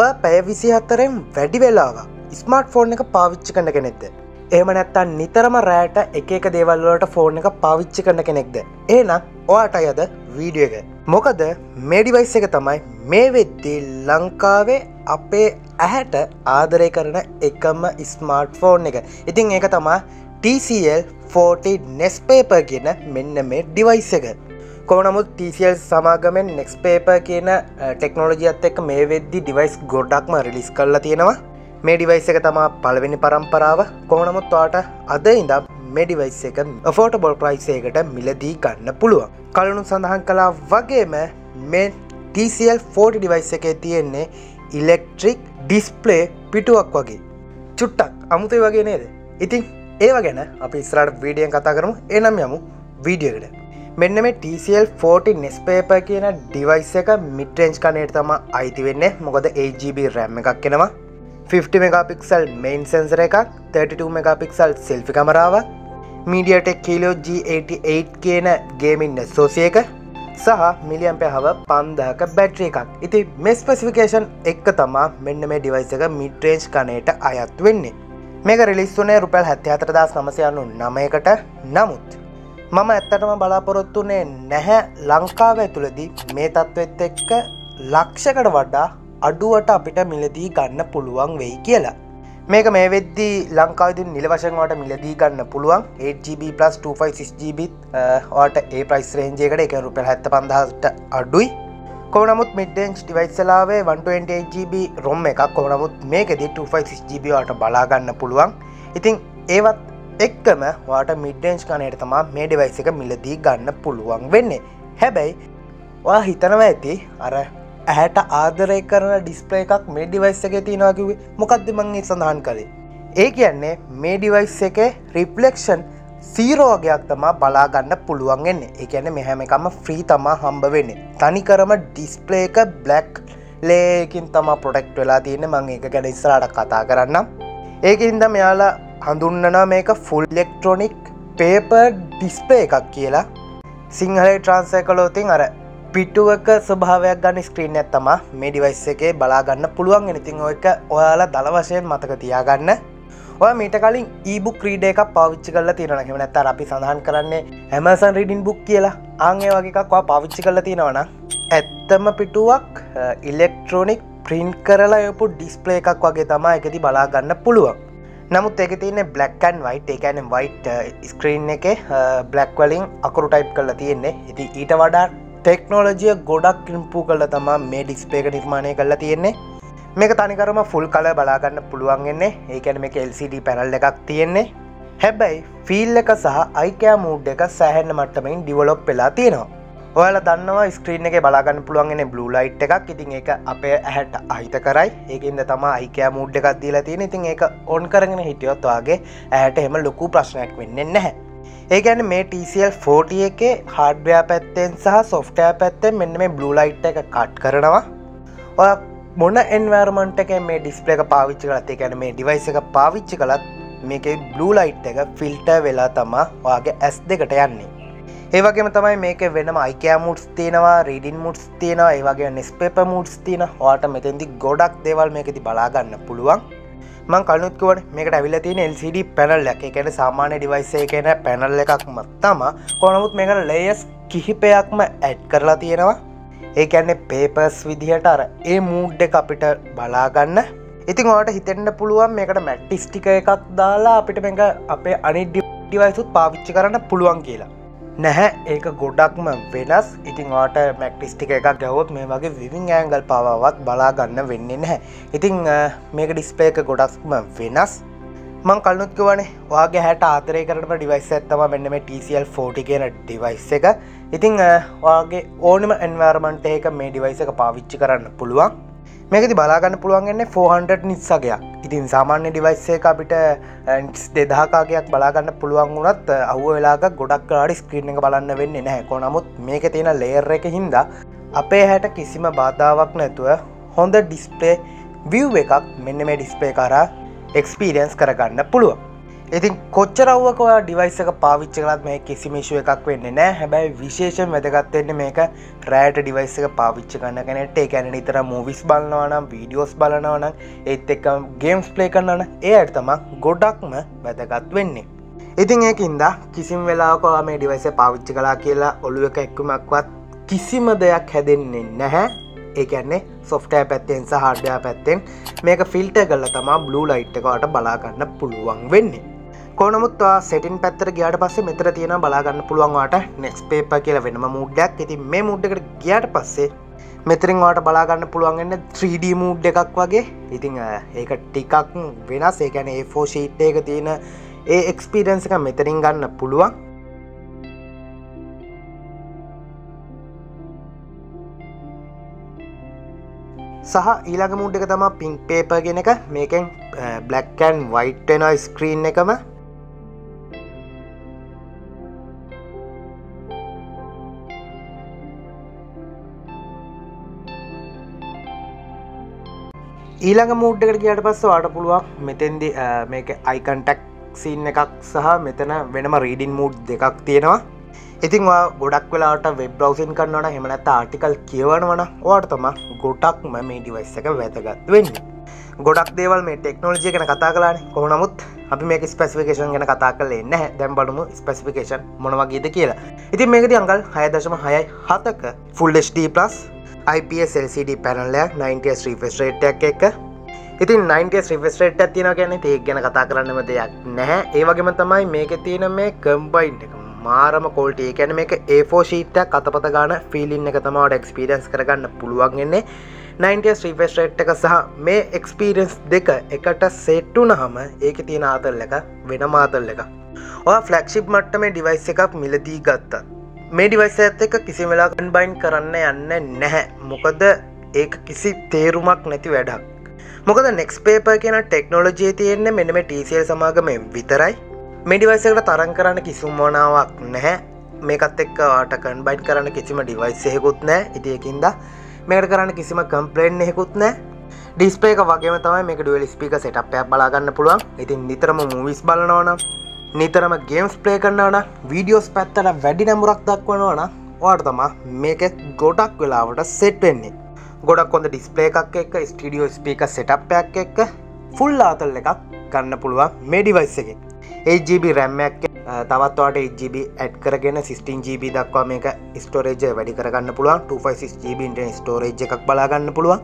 ඔය පැය 24න් වැඩි වෙලාවක් ස්මාර්ට්ෆෝන් එක පාවිච්චි කරන කෙනෙක්ද? එහෙම නැත්නම් නිතරම රෑට එක එක දේවල් වලට ෆෝන් එක පාවිච්චි කරන කෙනෙක්ද? එහෙනම් ඔයාටයි අද වීඩියෝ එක. මොකද මේ ඩිවයිස් එක තමයි මේ වෙද්දී ලංකාවේ අපේ ඇහැට ආදරය කරන එකම ස්මාර්ට්ෆෝන් එක. ඉතින් ඒක තමයි TCL 40 NXTPAPER කියන මෙන්න මේ ඩිවයිස් එක. කොහොම නමුත් TCL සමාගමෙන් NXTPAPER කියන ටෙක්නොලොජියත් එක්ක මේ වෙද්දී ඩිවයිස් ගොඩක්ම රිලීස් කරලා තියෙනවා. මේ ඩිවයිස් එක තමයි පළවෙනි පරම්පරාව. කොහොම නමුත් ඔයාට අද ඉඳන් මේ ඩිවයිස් එක affordable price එකකට මිලදී ගන්න පුළුවන්. කලින් සඳහන් කළා වගේම මේ TCL 40 ඩිවයිස් එකේ තියෙන්නේ electric display පිටුවක් වගේ. චුට්ටක් අමුතුයි වගේ නේද? ඉතින් ඒව ගැන අපි ඉස්සරහට වීඩියෝෙන් කතා කරමු. එනම් යමු වීඩියෝ එකට. මෙන්න මේ TCL 40 NXTPAPER කියන ඩිවයිස් එක mid range කණේට තමයි අයිති වෙන්නේ. මොකද 8GB RAM එකක් එනවා. 50 megapixel main sensor එකක්, 32 megapixel selfie කැමරාවක්, MediaTek Helio G88 කියන gaming SoC එක සහ mAh 5000ක බැටරි එකක්. ඉතින් මේ ස්පෙසිෆිකේෂන් එක තමයි මෙන්න මේ ඩිවයිස් එක mid range කණේට අයත් වෙන්නේ. මේක රිලීස් වුණේ රුපියල් 74999 කට. නමුත් මම ඇත්තටම බලාපොරොත්තු වෙන්නේ නැහැ ලංකාව ඇතුළතදී මේ තත්ත්වෙත් එක්ක ලක්ෂයකට වඩා අඩුවට අපිට මිලදී ගන්න පුළුවන් වෙයි කියලා. මේක මේ වෙද්දී ලංකාවේදී නිල වශයෙන් ඔයාලට මිලදී ගන්න පුළුවන් 8GB + 256GB ඔයාලට ඒ price range එකට ඒක රුපියල් 75000ට අඩුයි. කොහොම නමුත් mid range device වලේ 128GB ROM එකක්. කොහොම නමුත් මේකෙදී 256GB ඔයාලට බලා ගන්න පුළුවන්. ඉතින් ඒවත් එක්කම ඔයාලට mid range කණේට තමයි මේ device එක මිලදී ගන්න පුළුවන් වෙන්නේ. හැබැයි ඔයා හිතනවා ඇති අර ඇහැට ආදරය කරන ඩිස්ප්ලේ එකක් මේ ඩිවයිස් එකේ තියෙනවා කිව්වේ. මොකද්ද මම ඒ සඳහන් කළේ? ඒ කියන්නේ මේ ඩිවයිස් එකේ රිෆ්ලෙක්ෂන් 0 වගේක් තමයි බලා ගන්න පුළුවන් වෙන්නේ. ඒ කියන්නේ මේ හැම එකම ෆ්‍රී තමයි හම්බ වෙන්නේ. තනිකරම ඩිස්ප්ලේ එක බ්ලැක් ලේ එකකින් තමයි ප්‍රොටෙක්ට් වෙලා තියෙන්නේ. මම ඒක ගැන ඉස්සරහට කතා කරන්නම්. ඒකින් තමයි යාලා හඳුන්වනවා මේක ෆුල් ඉලෙක්ට්‍රොනික পেපර් ඩිස්ප්ලේ එකක් කියලා. සිංහලේ ට්‍රාන්ස්ලේට් කළොත් අර පිටුවක ස්වභාවයක් ගන්න ස්ක්‍රීන් එකක් තමයි මේ ඩිවයිස් එකේ බලා ගන්න පුළුවන්. ඉතින් ඔයක ඔයාලා දල වශයෙන් මතක තියාගන්න. ඔයා මීට කලින් e-book reader එකක් පාවිච්චි කරලා තියෙනවා නම් එහෙම නැත්නම් අපි සඳහන් කරන්නේ Amazon Reading Book කියලා. ආන් ඒ වගේ එකක් ඔයා පාවිච්චි කරලා තියෙනවා නම් ඇත්තම පිටුවක් ඉලෙක්ට්‍රොනික print කරලා යපු display එකක් වගේ තමයි ඒකදී බලා ගන්න පුළුවන්. නමුත් ඒකේ තියෙන්නේ black and white. ඒ කියන්නේ white screen එකේ black වලින් අකුරු type කරලා තියෙන්නේ. ඉතින් ඊට වඩා ටෙක්නොලොජිය ගොඩක් ඉම්ප්‍රූව් කරලා තමයි මේ ඩිස්ප්ලේ එක නිර්මාණය කරලා තියෙන්නේ. මේක තනිකරම ෆුල් කලර් බලා ගන්න පුළුවන් වෙන්නේ. ඒ කියන්නේ මේක LCD පැනල් එකක් තියෙන්නේ. හැබැයි ෆීල් එක සහ eye care mode එක සෑහෙන මට්ටමින් ඩෙවලොප් වෙලා තියෙනවා. ඔයාලා දන්නවා ස්ක්‍රීන් එකේ බලා ගන්න පුළුවන් වෙන්නේ blue light එකක්. ඉතින් ඒක අපේ ඇහැට අහිතකරයි. ඒකින්ද තමයි eye care mode එකක් දීලා තියෙන්නේ. ඉතින් ඒක on කරගෙන හිටියොත් ඔයාගේ ඇහැට එහෙම ලොකු ප්‍රශ්නයක් වෙන්නේ නැහැ. ඒ කියන්නේ මේ TCL 40 එකේ hardware පැත්තෙන් සහ software පැත්තෙන් මෙන්න මේ blue light එක cut කරනවා. ඔයා මොන environment එකේ මේ display එක පාවිච්චි කළත් ඒ කියන්නේ මේ device එක පාවිච්චි කළත් මේකේ blue light එක filter වෙලා තමයි ඔයාගේ S දෙකට යන්නේ. ඒ වගේම තමයි මේකේ වෙනම eye care modes තියෙනවා, reading modes තියෙනවා, ඒ වගේම newspaper modes තියෙනවා. ඔයාට මෙතෙන්දි ගොඩක් දේවල් මේකෙදි බලා ගන්න පුළුවන්. මං කලිනුත් කිව්වනේ මේකට ඇවිල්ලා තියෙන LCD පැනල් එක. ඒ කියන්නේ සාමාන්‍ය ඩිවයිස් එකේ නෑ පැනල් එකක්ම තමයි. කොහොම නමුත් මේකට ලේයර්ස් කිහිපයක්ම ඇඩ් කරලා තියෙනවා. ඒ කියන්නේ পেපර්ස් විදිහට අර ඒ මූඩ් එක අපිට බලා ගන්න. ඉතින් ඔයාලට හිතෙන්න පුළුවන් මේකට මැට් ස්ටිකර් එකක් දාලා අපිට මේක අපේ අනිත් ඩිවයිස් උත් පාවිච්චි කරන්න පුළුවන් කියලා. නැහැ ඒක ගොඩක්ම වෙනස්. ඉතින් ඔයාලට මැග්නිස්ටික් එකක් ගහුවොත් මේ වගේ විවිධ ඇන්ගල් පාවාවක් බලා ගන්න වෙන්නේ නැහැ. ඉතින් මේක ඩිස්ප්ලේ එක ගොඩක්ම වෙනස්. මම කලිනුත් කිව්වනේ ඔයාගේ ඇහැට ආදරය කරන ඩිවයිස් එකක් තමයි මෙන්න මේ TCL 40 කියන ඩිවයිස් එක. ඉතින් ඔයාගේ ඕනම එන්වයරන්මන්ට් එකක මේ ඩිවයිස් එක පාවිච්චි කරන්න පුළුවන්. මේකදී බලා ගන්න පුළුවන් වෙන්නේ 400 nits වගේක්. ඉතින් සාමාන්‍ය ඩිවයිස් එකක අපිට 2000ක වගේක් බලා ගන්න පුළුවන් වුණත් අහුව වෙලාවක ගොඩක් කාලයක් ස්ක්‍රීන් එක බලන්න වෙන්නේ නැහැ. කොහොම නමුත් මේකේ තියෙන ලේයර් එක හින්දා අපේ ඇහැට කිසිම බාධාවක් නැතුව හොඳ ඩිස්ප්ලේ view එකක් මෙන්න මේ ඩිස්ප්ලේ කරා එක්ස්පීරියන්ස් කරගන්න පුළුවන්. ಕೊಚ್ಚರವ್ವ ಡಿವೈಸ್ಗೆ ಪಾವಿಚ್ಚಗಳಾದ ಮೇಲೆ ಕಿಸಿಮಿಶುವೆಕಾಕ್ಕು ಎಣ್ಣೆನೆ ಹಬೈ ವಿಶೇಷ ಮೆದಗತ್ತೆ ಎಣ್ಣೆ ಮೇಕ ರೈಟ್ ಡಿವೈಸ್ಗೆ ಪಾವಿಚ್ಚ ಗಣ್ಣಕನೆ ಟೇಕ್ ಎಣ್ಣೆ ಇತರ ಮೂವೀಸ್ බලනවා නම් වීඩියෝස් බලනවා නම් ඒත් එක්ක ගේම්ස් ප්ලේ කරනවා නම් ඒ අර තමයි ගොඩක්ම වැදගත් වෙන්නේ. ඉතින් ඒකින්ද කිසිම වෙලාවක ඔයා මේ ඩිවයිස් එක පාවිච්චි කළා කියලා ඔළුව එක එක්කමක්වත් කිසිම දෙයක් හැදෙන්නේ නැහැ. ඒ කියන්නේ software පැත්තෙන් සහ hardware පැත්තෙන් මේක filter කරලා තමයි blue light එක ඔයාලට බලා ගන්න පුළුවන් වෙන්නේ. කොනමුත් සෙටින් පැත්තට ගියාට පස්සේ මෙතන තියෙනවා බලා ගන්න පුළුවන් ඔයාලට next paper කියලා වෙනම mood එකක්. ඉතින් මේ mood එකට ගියාට පස්සේ මෙතනින් ඔයාලට බලා ගන්න පුළුවන් වෙන්නේ 3D mood එකක් වගේ. ඉතින් ඒක ටිකක් වෙනස්. ඒ කියන්නේ A4 sheet එකක තියෙන ඒ experience එක මෙතනින් ගන්න පුළුවන්. සහ ඊළඟ mood එක තමයි pink paper කියන එක. මේකෙන් black and white වෙනවා screen එකම. ඊළඟ මූඩ් එකට ගියාට පස්සේ ඔයාලට පුළුවන් මෙතෙන්දී මේක අයි කන්ටැක්ට් සීන් එකක් සහ මෙතන වෙනම රීඩින් මූඩ් දෙකක් තියෙනවා. ඉතින් ඔයා ගොඩක් වෙලාවට වෙබ් බ්‍රවුසින් කරනවා නම් එහෙම නැත්නම් ආටිකල් කියවනවා නම් ඔයාට තමයි ගොඩක්ම මේ ඩිවයිස් එක වැදගත් වෙන්නේ. ගොඩක් දේවල් මේ ටෙක්නොලොජි ගැන කතා කළානේ. කොහොම නමුත් අපි මේක ස්පෙસિෆිකේෂන් ගැන කතා කරලා නැහැ. දැන් බලමු ස්පෙસિෆිකේෂන් මොන වගේද කියලා. ඉතින් මේකදී අංගල් 6.67ක Full HD+ IPS LCD panel එක 90s refresh rate එකක් එක. ඉතින් 90s refresh rate එකක් තියෙනවා කියන්නේ ඒක ගැන කතා කරන්නම දෙයක් නැහැ. ඒ වගේම තමයි මේකේ තියෙන මේ combined එක මාරම quality. ඒ කියන්නේ මේක A4 sheet එකක් අතපත ගන්න feeling එක තමයි ඔයාලට experience කරගන්න පුළුවන් වෙන්නේ. 90s refresh rate එක සහ මේ experience දෙක එකට set වුණාම ඒකේ තියෙන ආතල් එක වෙනම ආතල් එකක්. ඔයා flagship මට්ටමේ device එකක් මිලදී ගත්තා මේ ඩිවයිස් එක කිසිම වෙලාවක කම්බයින් කරන්න යන්නේ නැහැ. මොකද ඒක කිසි තේරුමක් නැති වැඩක්. මොකද next paper කියන ටෙක්නොලොජිය තියෙන්නේ මෙන්න මේ TCL සමාගමෙන් විතරයි. මේ ඩිවයිස් එකට තරම් කරන්න කිසිම වනාවක් නැහැ. මේකත් එක්ක ඔයාට කම්බයින් කරන්න කිසිම ඩිවයිස් එකකුත් නැහැ. ඉතින් ඒකින්ද මේකට කරන්න කිසිම කම්ප්ලේන්ට් එකකුත් නැහැ. ඩිස්ප්ලේ එක වගේම තමයි මේක ඩුවල් ස්පීකර් සෙටප් එකක් බලා ගන්න පුළුවන්. ඉතින් නිතරම මූවිස් බලනවා නම් නිතරම ගේම්ස් ප්ලේ කරනවන වීඩියෝස් පැත්තට වැඩි නැඹුරක් දක්වනවන ඔයාට තමයි මේක ගොඩක් වෙලාවට සෙට් වෙන්නේ. ගොඩක් හොඳ ඩිස්ප්ලේ එකක් එක්ක ස්ටුඩියෝ ස්පීකර් සෙටප් එකක් එක්ක ෆුල් ආතල් එකක් ගන්න පුළුවන් මේ ඩිවයිස් එකේ. 8GB RAM එකක් තවත් ඔයාලට 8GB ඇඩ් කරගෙන 16GB දක්වා මේක ස්ටෝරේජ් එක වැඩි කරගන්න පුළුවන්. 256GB ඉන්ටර්නල් ස්ටෝරේජ් එකක් බලා ගන්න පුළුවන්.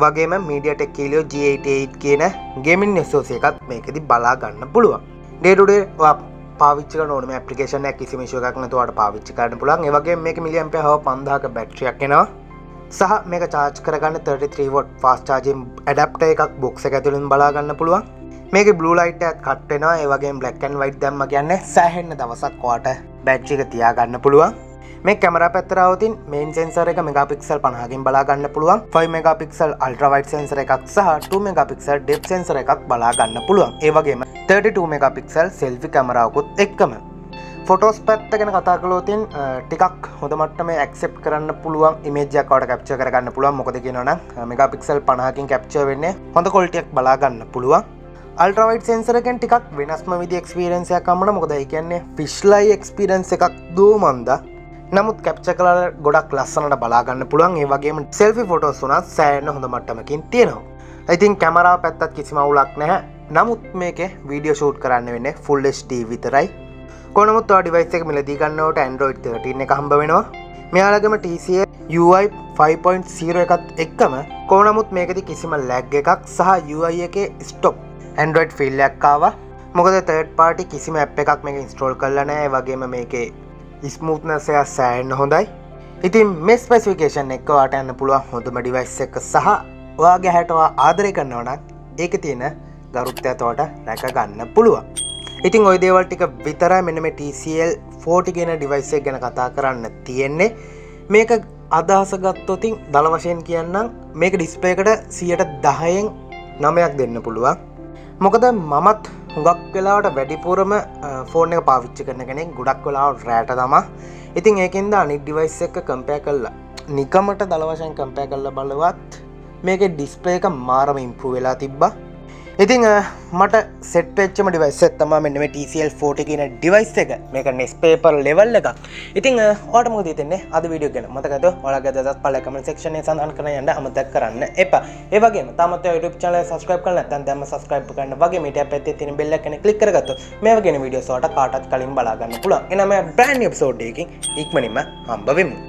වගේම MediaTek Helio G88 කියන ගේමින් SoC එකත් මේකෙදි බලා ගන්න පුළුවන්. डे टू डे पाविच नोड़े अप्लिकेशन किसी इश्यू पाविच इवागे मेक मिली एम पे हवा 15 का बैटरी अक्ना सह मेक चार्ज करगा 33 वोट फास्ट चार्जिंग अडाप्ट बुक्स बड़ा पुलवा मेक ब्लू लाइट कटना इवागे ब्लैक एंड व्हाइट दम्मे सहेन दवस कोट बैटरी तीन पुलवा मैं कैमरा पैतर होती मेन सेंसर एक मेगापिक्सल 50 बड़ा पुलवा 5 मेगापिक्सल अल्ट्रा वाइड सेंसर एक सह 2 मेगापिक्सल डेप्थ सेंसर एक बड़ा पुलवा इवागे 32 मेगापिक्सल सेल्फी कैमरा एक्क में फोटोस् पैत कथा टिकाक होदमट में एक्सेप्ट करना पुलवा इमेज कैप्चर करना पुलवा मुकदना मेगापिक्सल 50 कैप्चर वेने होंद क्वालिटी बड़ा पुलवा अल्ट्रा वाइड सेंसर के टिकाक विनस्म विधि एक्सपीरियंस मुकदे फिश्लाई एक्सपीरियंस दूमंद නමුත් කැප්චර් කළා ගොඩක් ලස්සනට බලා ගන්න පුළුවන්. ඒ වගේම selfie photos උනත් සෑහෙන හොඳ මට්ටමකින් තියෙනවා. ඉතින් කැමරාව පැත්තත් කිසිම අවුලක් නැහැ. නමුත් මේකේ වීඩියෝ ෂූට් කරන්න වෙන්නේ full HD විතරයි. කොහොමවත් ඔය ඩිවයිස් එක මිලදී ගන්නකොට Android 13 එක හම්බ වෙනවා. මෙයාලගම TCL UI 5.0 එකත් එක්කම කොහොමවත් මේකෙදි කිසිම lag එකක් සහ UI එකේ stop Android fail එකක් ආවා. මොකද third party කිසිම app එකක් මේක install කරලා නැහැ. ඒ වගේම මේකේ ස්මූත්නස් එක සෑහෙන්න හොඳයි. ඉතින් මේ ස්පෙසිෆිකේෂන් එක ඔයාට යන්න පුළුවන් හොඳම ඩිවයිස් එක සහ ඔයාගේ හැට ඔයා ආදරය කරනවා නම් ඒකේ තියෙන ගරුත්වයත් ඔයාට රැක ගන්න පුළුවන්. ඉතින් ওই දේවල් ටික විතරයි මෙන්න මේ TCL 40 කියන ඩිවයිස් එක ගැන කතා කරන්න තියෙන්නේ. මේක අදහස ගත්තොත් දල වශයෙන් කියන්නම් මේක ඩිස්ප්ලේ එකට 10%න් 9ක් දෙන්න පුළුවන්. මොකද මමත් හුඟක් වෙලාවට වැඩිපුරම ෆෝන් එක පාවිච්චි කරන කෙනෙක් ගොඩක් වෙලාවට රෑට තමයි. ඉතින් ඒකෙන්ද අනිත් ඩිවයිස් එක කම්පෙයාර් කරලා නිකමට දල වශයෙන් කම්පෙයාර් කරලා බලුවත් මේකේ ඩිස්ප්ලේ එක මාරම ඉම්ප්‍රූව් වෙලා තිබ්බා. ඉතින් මට සෙට් වෙච්චම ඩිවයිස් එක තමයි මෙන්න මේ TCL 40 කියන ඩිවයිස් එක. මේක නෙක්ස්ට් පේපර් level එකක්. ඉතින් ඔයාලට මොකද හිතෙන්නේ අද වීඩියෝ ගැන? මතකද ඔයාලගේ අදහස් පළල comment section එකේ සඳහන් කරන්න යන්න අමතක කරන්න එපා. ඒ වගේම තාමත් ඔයා YouTube channel එක subscribe කරලා නැත්නම් දැන්ම subscribe කරන්න. වගේම ඊට පැත්තේ තියෙන bell එක ගැන click කරගත්තොත් මේ වගේ videos ඔයාලට කාටවත් කලින් බලා ගන්න පුළුවන්. එනනම් brand new episode එකකින් ඉක්මනින්ම හම්බ වෙමු.